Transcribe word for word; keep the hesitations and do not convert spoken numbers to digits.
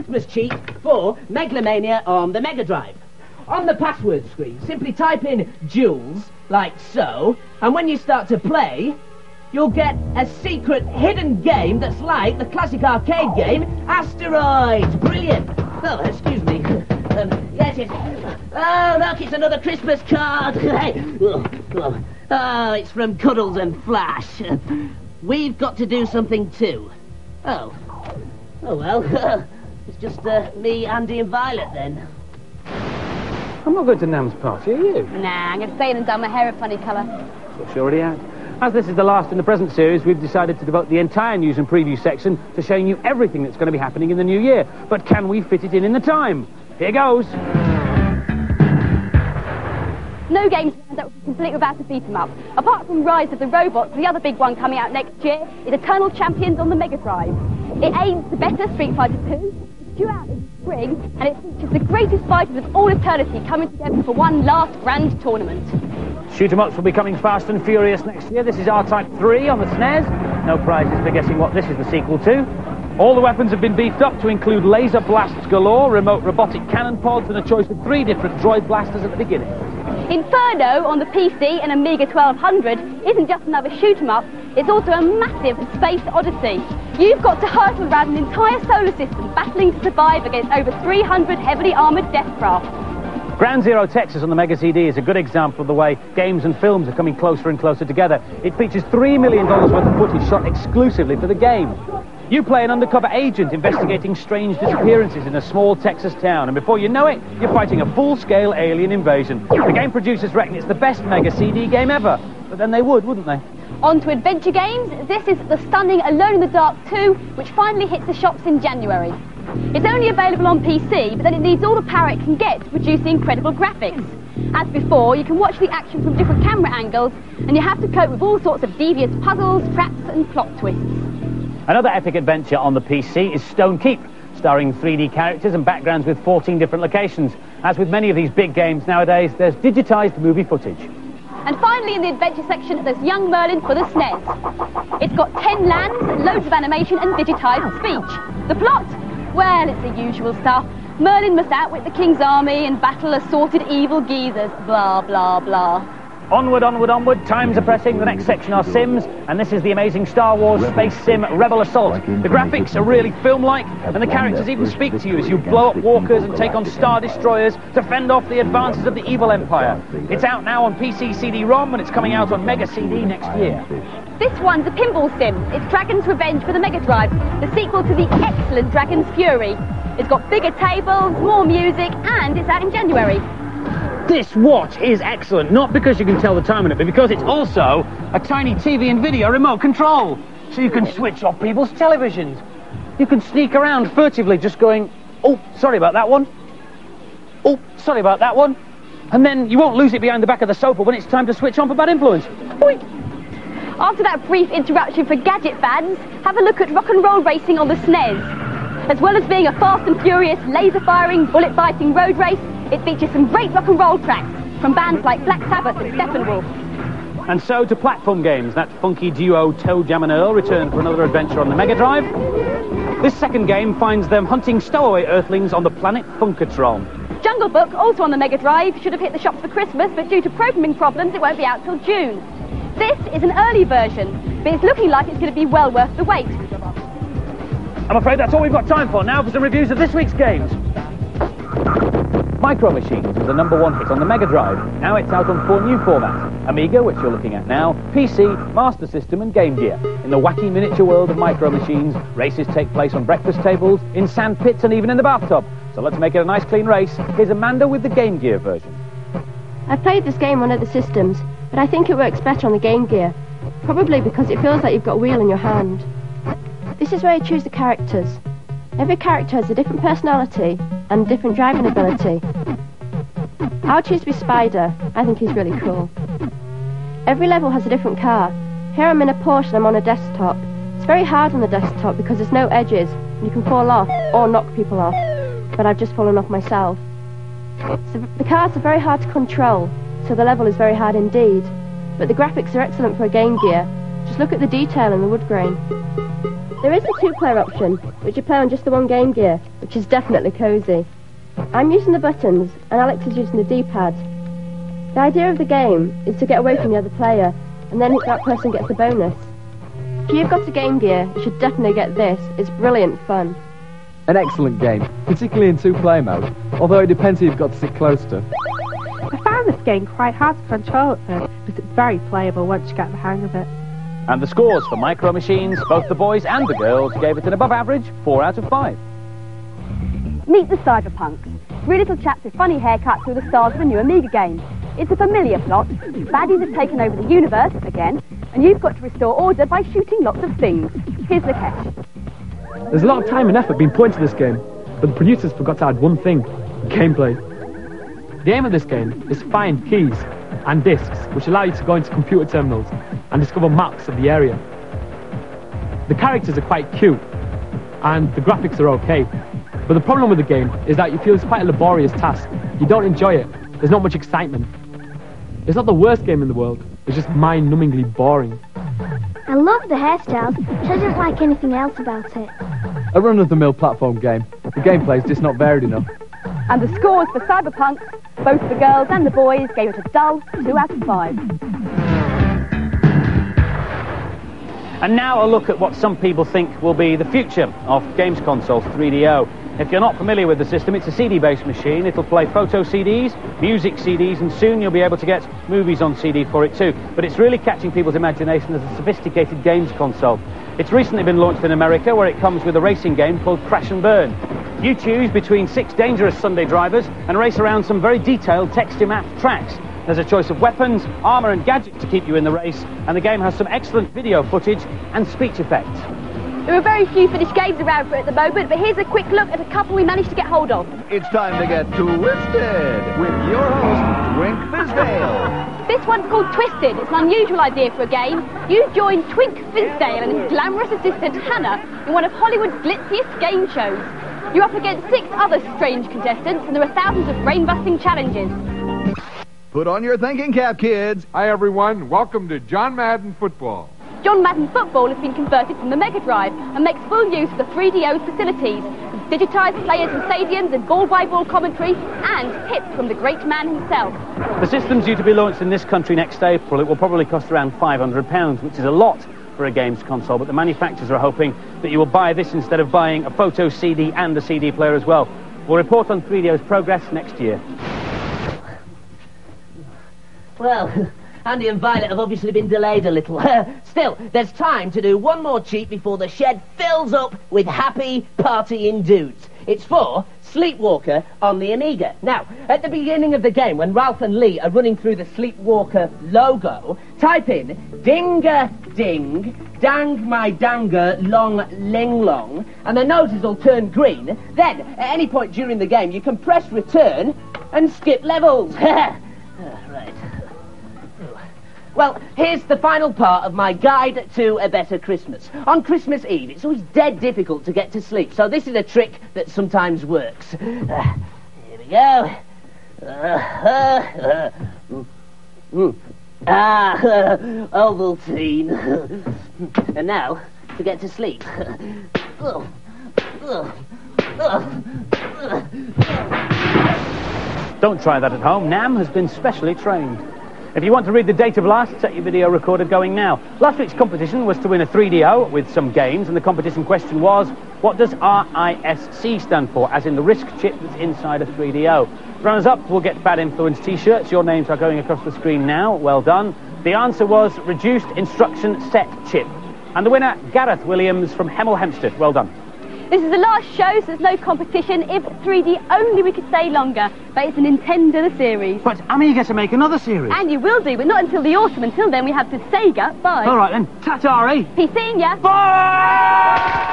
Christmas cheat for Megalomania on the Mega Drive. On the password screen, simply type in Jules, like so, and when you start to play, you'll get a secret hidden game that's like the classic arcade game, Asteroids. Brilliant. Oh, excuse me. Um, yes, yes. Oh, look, it's another Christmas card. Oh, it's from Cuddles and Flash. We've got to do something too. Oh. Oh, well. It's just uh, me, Andy and Violet, then. I'm not going to Nam's party, are you? Nah, I'm going to stay in and dye my hair a funny colour. Well, she already has. As this is the last in the present series, we've decided to devote the entire news and preview section to showing you everything that's going to be happening in the new year. But can we fit it in in the time? Here goes. No games that were complete without a beat-em-up. Apart from Rise of the Robots, the other big one coming out next year is Eternal Champions on the Mega Drive. It aims to better Street Fighter two, it's due out in spring, and it features the greatest fighters of all eternity coming together for one last grand tournament. Shoot-em-ups will be coming fast and furious next year. This is R Type three on the S N E S. No prizes for guessing what this is the sequel to. All the weapons have been beefed up to include laser blasts galore, remote robotic cannon pods, and a choice of three different droid blasters at the beginning. Inferno on the P C and Amiga twelve hundred isn't just another shoot-em-up, it's also a massive space odyssey. You've got to hurtle around an entire solar system, battling to survive against over three hundred heavily armoured death craft. Grand Zero Texas on the Mega C D is a good example of the way games and films are coming closer and closer together. It features three million dollars worth of footage shot exclusively for the game. You play an undercover agent investigating strange disappearances in a small Texas town, and before you know it, you're fighting a full-scale alien invasion. The game producers reckon it's the best Mega C D game ever, but then they would, wouldn't they? On to adventure games. This is the stunning Alone in the Dark two, which finally hits the shops in January. It's only available on P C, but then it needs all the power it can get to produce the incredible graphics. As before, you can watch the action from different camera angles, and you have to cope with all sorts of devious puzzles, traps and plot twists. Another epic adventure on the P C is Stonekeep, starring three D characters and backgrounds with fourteen different locations. As with many of these big games nowadays, there's digitised movie footage. And finally, in the adventure section, there's young Merlin for the S N E S. It's got ten lands, loads of animation and digitised speech. The plot? Well, it's the usual stuff. Merlin must outwit the King's army and battle assorted evil geezers, blah, blah, blah. Onward, onward, onward, times are pressing. The next section are Sims, and this is the amazing Star Wars Space Sim Rebel Assault. The graphics are really film-like, and the characters even speak to you as you blow up walkers and take on Star Destroyers to fend off the advances of the evil empire. It's out now on P C C D ROM, and it's coming out on Mega C D next year. This one's a pinball sim. It's Dragon's Revenge for the Mega Drive, the sequel to the excellent Dragon's Fury. It's got bigger tables, more music, and it's out in January. This watch is excellent, not because you can tell the time on it, but because it's also a tiny T V and video remote control. So you can switch off people's televisions. You can sneak around furtively just going, oh, sorry about that one. Oh, sorry about that one. And then you won't lose it behind the back of the sofa when it's time to switch on for Bad Influence. Boink. After that brief interruption for gadget fans, have a look at rock and roll racing on the S N E S. As well as being a fast and furious, laser-firing, bullet-biting road race, it features some great rock and roll tracks from bands like Black Sabbath and Steppenwolf. And so to platform games. That funky duo Toe Jam and Earl return for another adventure on the Mega Drive. This second game finds them hunting stowaway Earthlings on the planet Funkatron. Jungle Book, also on the Mega Drive, should have hit the shops for Christmas, but due to programming problems, it won't be out till June. This is an early version, but it's looking like it's going to be well worth the wait. I'm afraid that's all we've got time for. Now for some reviews of this week's games. Micro Machines was the number one hit on the Mega Drive. Now it's out on four new formats: Amiga, which you're looking at now, P C, Master System and Game Gear. In the wacky miniature world of Micro Machines, races take place on breakfast tables, in sand pits and even in the bathtub. So let's make it a nice clean race. Here's Amanda with the Game Gear version. I played this game on other systems, but I think it works better on the Game Gear, probably because it feels like you've got a wheel in your hand. This is where you choose the characters. Every character has a different personality and different driving ability. I'll choose to be Spider. I think he's really cool. Every level has a different car. Here I'm in a Porsche and I'm on a desktop. It's very hard on the desktop because there's no edges and you can fall off or knock people off, but I've just fallen off myself. So the cars are very hard to control, so the level is very hard indeed, but the graphics are excellent for a Game Gear. Just look at the detail in the wood grain. There is a two-player option, which you play on just the one Game Gear, which is definitely cosy. I'm using the buttons, and Alex is using the D-pad. The idea of the game is to get away from the other player, and then that person gets a bonus. If you've got a Game Gear, you should definitely get this. It's brilliant fun. An excellent game, particularly in two-player mode, although it depends who you've got to sit close to. I found this game quite hard to control at first, but it's very playable once you get the hang of it. And the scores for Micro Machines, both the boys and the girls, gave it an above-average four out of five. Meet the cyberpunks, three little chaps with funny haircuts who are the stars of a new Amiga game. It's a familiar plot. Baddies have taken over the universe, again, and you've got to restore order by shooting lots of things. Here's the catch. There's a lot of time and effort being put into this game, but the producers forgot to add one thing: gameplay. The aim of this game is to find keys and discs which allow you to go into computer terminals and discover maps of the area. The characters are quite cute, and the graphics are okay, but the problem with the game is that you feel it's quite a laborious task. You don't enjoy it. There's not much excitement. It's not the worst game in the world, it's just mind-numbingly boring. I love the hairstyles, but I don't like anything else about it. A run-of-the-mill platform game. The gameplay's just not varied enough. And the scores for Cyberpunk, both the girls and the boys, gave it a dull two out of five. And now a look at what some people think will be the future of games consoles three D O. If you're not familiar with the system, it's a C D-based machine. It'll play photo C Ds, music C Ds, and soon you'll be able to get movies on C D for it too. But it's really catching people's imagination as a sophisticated games console. It's recently been launched in America, where it comes with a racing game called Crash and Burn. You choose between six dangerous Sunday drivers and race around some very detailed text-to-map tracks. There's a choice of weapons, armor, and gadgets to keep you in the race, and the game has some excellent video footage and speech effects. There are very few finished games around for it at the moment, but here's a quick look at a couple we managed to get hold of. It's time to get twisted with your host, Twink Tisdale. This one's called Twisted. It's an unusual idea for a game. You join Twink Tisdale and his glamorous assistant, Hannah, in one of Hollywood's glitziest game shows. You're up against six other strange contestants, and there are thousands of brain-busting challenges. Put on your thinking cap, kids. Hi, everyone. Welcome to John Madden Football. John Madden Football has been converted from the Mega Drive and makes full use of the three D O's facilities, with digitised players and stadiums and ball-by-ball commentary and tips from the great man himself. The system's due to be launched in this country next April. It will probably cost around five hundred pounds, which is a lot for a games console, but the manufacturers are hoping that you will buy this instead of buying a photo C D and a C D player as well. We'll report on three D O's progress next year. Well, Andy and Violet have obviously been delayed a little. Still, there's time to do one more cheat before the shed fills up with happy partying dudes. It's for Sleepwalker on the Amiga. Now, at the beginning of the game, when Ralph and Lee are running through the Sleepwalker logo, type in Dinger Ding, Dang My Danger, Long Ling Long, and the noses will turn green. Then, at any point during the game, you can press return and skip levels. Right. Well, here's the final part of my guide to a better Christmas. On Christmas Eve, it's always dead difficult to get to sleep, so this is a trick that sometimes works. Uh, here we go. Uh, uh, uh, mm, mm. Ah, uh, Ovaltine. And now, to get to sleep. uh, uh, uh, uh. Don't try that at home. Nam has been specially trained. If you want to read the date of last, set your video recorder going now. Last week's competition was to win a three D O with some games, and the competition question was, what does R I S C stand for, as in the risk chip that's inside a three D O? Runners-up will get Bad Influence t-shirts. Your names are going across the screen now. Well done. The answer was Reduced Instruction Set Chip. And the winner, Gareth Williams from Hemel Hempstead. Well done. This is the last show, so there's no competition. If three D only, we could stay longer. But it's a Nintendo series. But Amiga to make another series. And you will do, but not until the autumn. Until then, we have to Sega. Bye. All right, then. Ta-ta, eh? Peace, seeing ya. Bye!